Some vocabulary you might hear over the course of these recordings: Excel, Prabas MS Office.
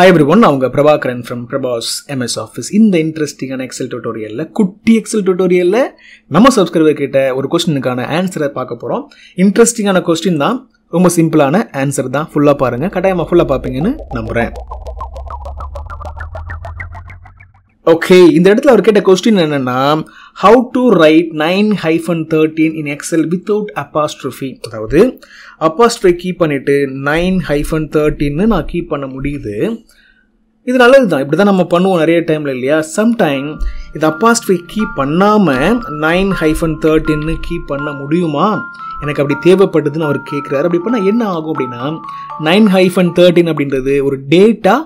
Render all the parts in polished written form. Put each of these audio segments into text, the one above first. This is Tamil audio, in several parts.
Hi everyone, நான் உங்கள் Prabhakaran from Prabas MS Office. இந்த இன்ட்ரெஸ்டிங்கான எக்ஸல் டுட்டோரியலில், குட்டி எக்ஸல் டுட்டோரியலில் நம்ம சப்ஸ்கிரைபர் கிட்ட ஒரு கொஸ்டினுக்கான ஆன்சரை பார்க்க போகிறோம். இன்ட்ரெஸ்டிங்கான கொஸ்டின் தான், ரொம்ப சிம்பிளான ஆன்சர் தான். ஃபுல்லாக பாருங்கள், கட்டாயமாக ஃபுல்லாக பார்ப்பீங்கன்னு நம்புகிறேன். ஓகே, இந்த இடத்துல அவர் கேட்ட கொஸ்டின் என்னென்னா, how to write 9-13 in Excel without apostrophe. அதாவது apostrophe கீப் பண்ணிட்டு 9-13 நான் கீப் பண்ண முடியுது. இது நல்லது தான், இப்படி தான் நம்ம பண்ணுவோம் நிறைய டைமில் இல்லையா. சம்டைம் இது apostrophe கீப் பண்ணாமல் 9-13 கீப் பண்ண முடியுமா, எனக்கு அப்படி தேவைப்படுதுன்னு அவர் கேட்குறாரு. அப்படி பண்ணால் என்ன ஆகும் அப்படின்னா, 9-13 அப்படின்றது ஒரு டேட்டா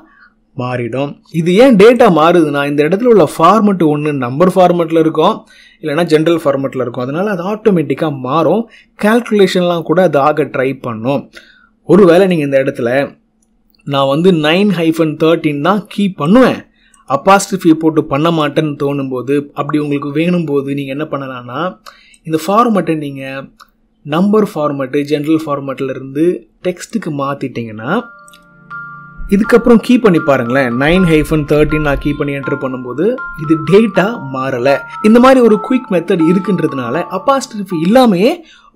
மாறிடும். இது ஏன் டேட்டா மாறுதுன்னா, இந்த இடத்துல உள்ள ஃபார்மெட் ஒன்று நம்பர் ஃபார்மெட்டில் இருக்கும், இல்லைனா ஜென்ரல் ஃபார்மெட்டில் இருக்கும். அதனால் அது ஆட்டோமேட்டிக்காக மாறும். கால்குலேஷன்லாம் கூட அது ஆக ட்ரை பண்ணும். ஒருவேளை நீங்கள் இந்த இடத்துல நான் வந்து 9-13 தான் கீப் பண்ணுவேன், அப்பாஸ்ட்ரிஃபி போட்டு பண்ண மாட்டேன்னு தோணும்போது, அப்படி உங்களுக்கு வேணும் போது நீங்கள் என்ன பண்ணலான்னா, இந்த ஃபார்மெட்டை நீங்கள் நம்பர் ஃபார்மெட்டு ஜென்ரல் ஃபார்மெட்லேருந்து டெக்ஸ்ட்டுக்கு மாற்றிட்டிங்கன்னா, இதுக்கப்புறம் கீப் பண்ணி பாருங்களேன், 9-13 நான் கீப் பண்ணி என்டர் பண்ணும்போது இது டேட்டா மாறலை. இந்த மாதிரி ஒரு குயிக் மெத்தட் இருக்குன்றதுனால அப்பாஸ்ட்ரிஃபி இல்லாமையே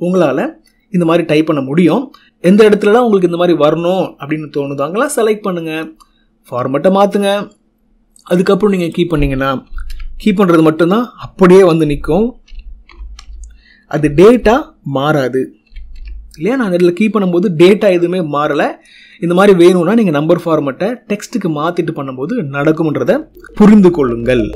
உங்களால் இந்த மாதிரி டைப் பண்ண முடியும். எந்த இடத்துலலாம் உங்களுக்கு இந்த மாதிரி வரணும் அப்படின்னு தோணுது, அங்கெல்லாம் செலக்ட் பண்ணுங்கள், ஃபார்மெட்டை மாற்றுங்க. அதுக்கப்புறம் நீங்கள் கீப் பண்ணிங்கன்னா, கீப் பண்ணுறது மட்டும்தான் அப்படியே வந்து நிற்கும், அது டேட்டா மாறாது இல்லையா. நான் அதில் கீப் பண்ணும்போது டேட்டா எதுவுமே மாறலை. இந்த மாதிரி வேணும்னா நீங்கள் நம்பர் ஃபார்மெட்டை டெக்ஸ்ட்டுக்கு மாற்றிட்டு பண்ணும்போது நடக்கும்ன்றதை புரிந்து கொள்ளுங்கள்.